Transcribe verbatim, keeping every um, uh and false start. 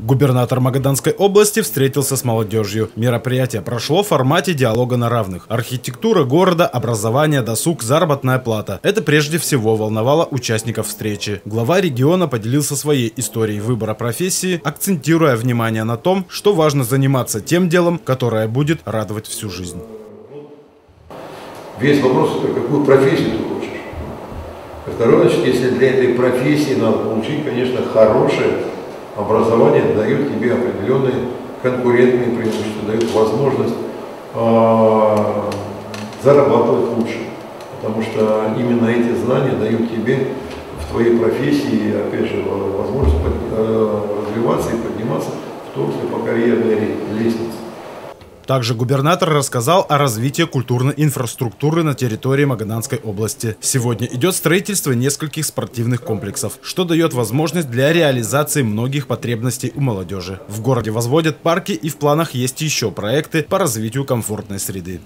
Губернатор Магаданской области встретился с молодежью. Мероприятие прошло в формате диалога на равных. Архитектура города, образование, досуг, заработная плата – это прежде всего волновало участников встречи. Глава региона поделился своей историей выбора профессии, акцентируя внимание на том, что важно заниматься тем делом, которое будет радовать всю жизнь. Весь вопрос – какую профессию ты хочешь? Второе, значит, если для этой профессии надо получить, конечно, хорошее образование, дает тебе определенные конкурентные преимущества, дает возможность э, зарабатывать лучше. Потому что именно эти знания дают тебе в твоей профессии, опять же, возможность под, э, развиваться и подниматься, в том числе по карьерной лестнице. Также губернатор рассказал о развитии культурной инфраструктуры на территории Магаданской области. Сегодня идет строительство нескольких спортивных комплексов, что дает возможность для реализации многих потребностей у молодежи. В городе возводят парки, и в планах есть еще проекты по развитию комфортной среды.